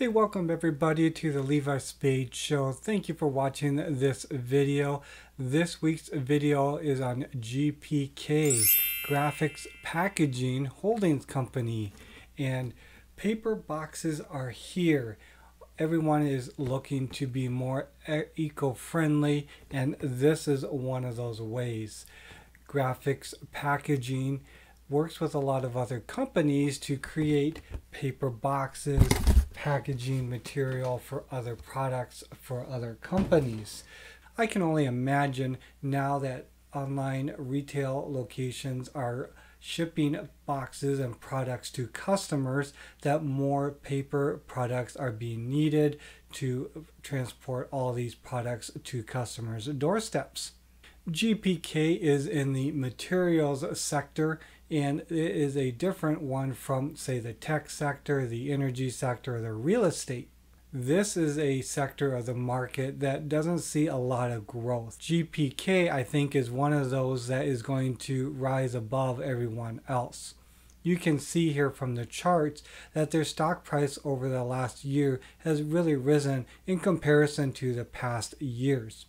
Hey, welcome everybody to the Levi Spade Show. Thank you for watching this video. This week's video is on GPK, Graphic Packaging Holding Company. And paper boxes are here. Everyone is looking to be more eco-friendly, and this is one of those ways. Graphic Packaging works with a lot of other companies to create paper boxes, packaging material for other products for other companies. I can only imagine now that online retail locations are shipping boxes and products to customers that more paper products are being needed to transport all these products to customers' doorsteps. GPK is in the materials sector, and it is a different one from, say, the tech sector, the energy sector, or the real estate. This is a sector of the market that doesn't see a lot of growth. GPK, I think, is one of those that is going to rise above everyone else. You can see here from the charts that their stock price over the last year has really risen in comparison to the past years.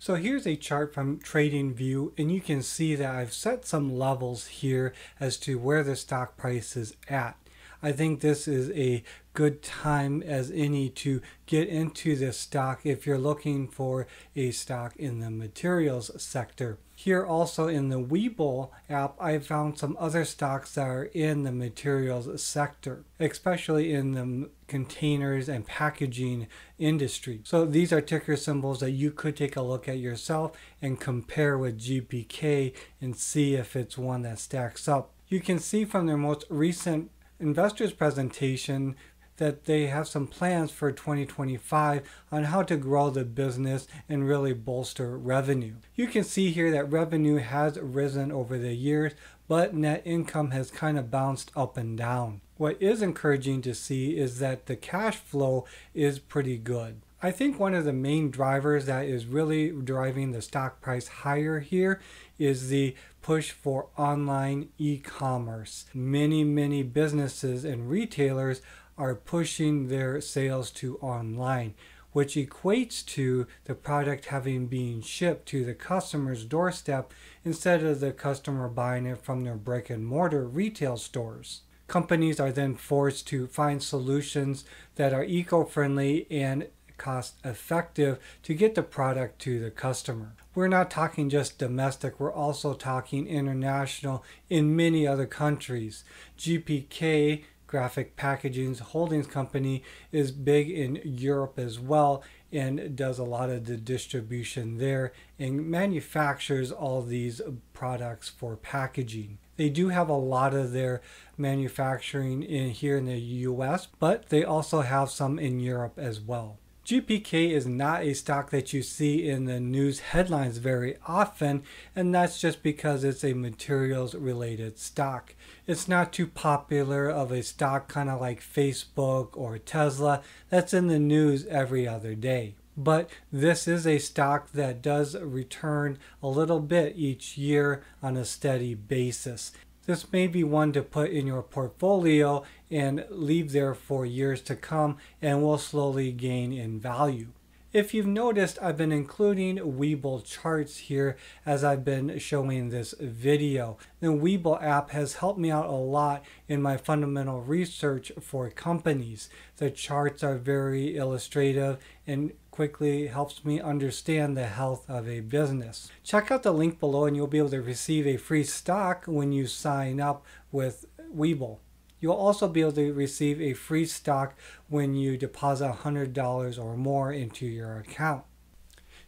So here's a chart from TradingView, and you can see that I've set some levels here as to where the stock price is at. I think this is a good time as any to get into this stock if you're looking for a stock in the materials sector. Here also in the Webull app, I found some other stocks that are in the materials sector, especially in the containers and packaging industry. So these are ticker symbols that you could take a look at yourself and compare with GPK and see if it's one that stacks up. You can see from their most recent investors presentation that they have some plans for 2025 on how to grow the business and really bolster revenue. You can see here that revenue has risen over the years, but net income has kind of bounced up and down. What is encouraging to see is that the cash flow is pretty good. I think one of the main drivers that is really driving the stock price higher here is the push for online e-commerce. Many businesses and retailers are pushing their sales to online, which equates to the product having been shipped to the customer's doorstep instead of the customer buying it from their brick and mortar retail stores. Companies are then forced to find solutions that are eco-friendly and cost effective to get the product to the customer. We're not talking just domestic, we're also talking international in many other countries. GPK, Graphic Packaging Holdings Company, is big in Europe as well and does a lot of the distribution there and manufactures all these products for packaging. They do have a lot of their manufacturing here in the US, but they also have some in Europe as well. GPK is not a stock that you see in the news headlines very often, and that's just because it's a materials related stock. It's not too popular of a stock, kind of like Facebook or Tesla, that's in the news every other day. But this is a stock that does return a little bit each year on a steady basis. This may be one to put in your portfolio and leave there for years to come and will slowly gain in value. If you've noticed, I've been including Webull charts here as I've been showing this video. The Webull app has helped me out a lot in my fundamental research for companies. The charts are very illustrative and quickly helps me understand the health of a business. Check out the link below and you'll be able to receive a free stock when you sign up with Webull. You'll also be able to receive a free stock when you deposit $100 or more into your account.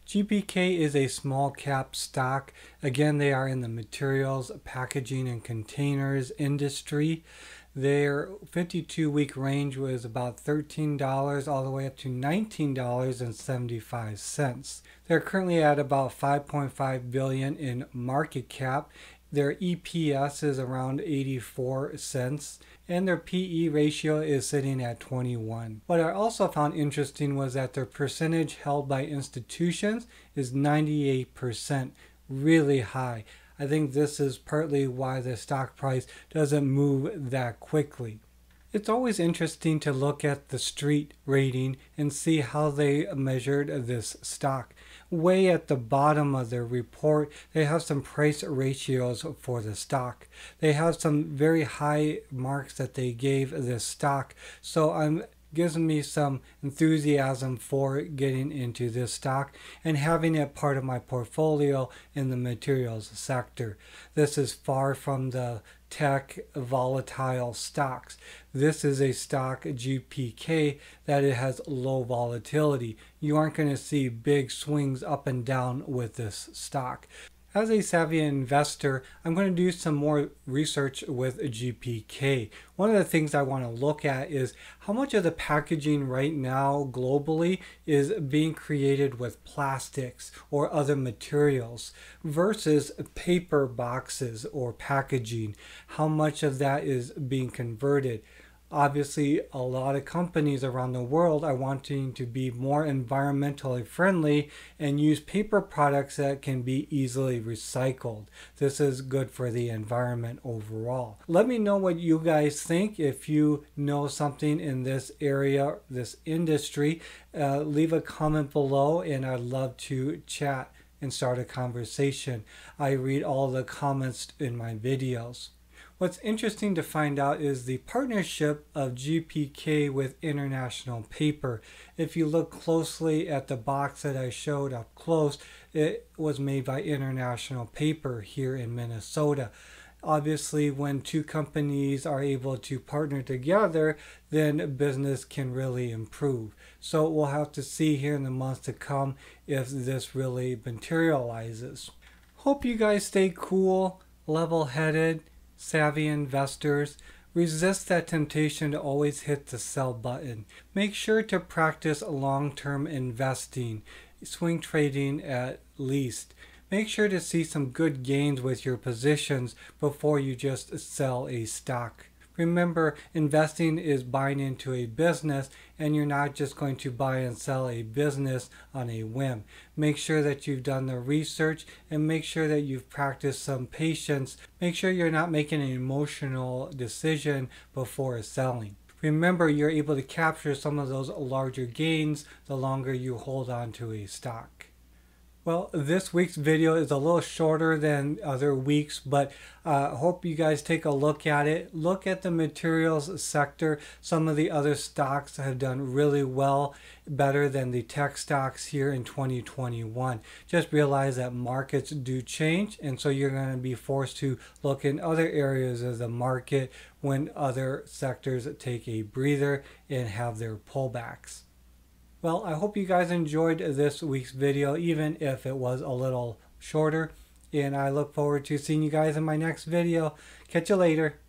GPK is a small cap stock. Again, they are in the materials, packaging, and containers industry. Their 52-week range was about $13 all the way up to $19.75. They're currently at about $5.5 billion in market cap. Their EPS is around 84 cents, and their PE ratio is sitting at 21. What I also found interesting was that their percentage held by institutions is 98%, really high. I think this is partly why the stock price doesn't move that quickly. It's always interesting to look at the street rating and see how they measured this stock. Way at the bottom of their report, they have some price ratios for the stock. They have some very high marks that they gave this stock. So gives me some enthusiasm for getting into this stock and having it part of my portfolio in the materials sector. This is far from the tech volatile stocks. This is a stock GPK that it has low volatility. You aren't going to see big swings up and down with this stock. As a savvy investor, I'm going to do some more research with GPK. One of the things I want to look at is how much of the packaging right now globally is being created with plastics or other materials versus paper boxes or packaging. How much of that is being converted? Obviously, a lot of companies around the world are wanting to be more environmentally friendly and use paper products that can be easily recycled. This is good for the environment overall. Let me know what you guys think. If you know something in this area, this industry, leave a comment below and I'd love to chat and start a conversation. I read all the comments in my videos. What's interesting to find out is the partnership of GPK with International Paper. If you look closely at the box that I showed up close, it was made by International Paper here in Minnesota. Obviously, when two companies are able to partner together, then business can really improve. So we'll have to see here in the months to come if this really materializes. Hope you guys stay cool, level-headed, savvy investors. Resist that temptation to always hit the sell button. Make sure to practice long-term investing, swing trading at least. Make sure to see some good gains with your positions before you just sell a stock. Remember, investing is buying into a business, and you're not just going to buy and sell a business on a whim. Make sure that you've done the research and make sure that you've practiced some patience. Make sure you're not making an emotional decision before selling. Remember, you're able to capture some of those larger gains the longer you hold on to a stock. Well, this week's video is a little shorter than other weeks, but I hope you guys take a look at it. Look at the materials sector. Some of the other stocks have done really well, better than the tech stocks here in 2021. Just realize that markets do change, and so you're going to be forced to look in other areas of the market when other sectors take a breather and have their pullbacks. Well, I hope you guys enjoyed this week's video, even if it was a little shorter. And I look forward to seeing you guys in my next video. Catch you later.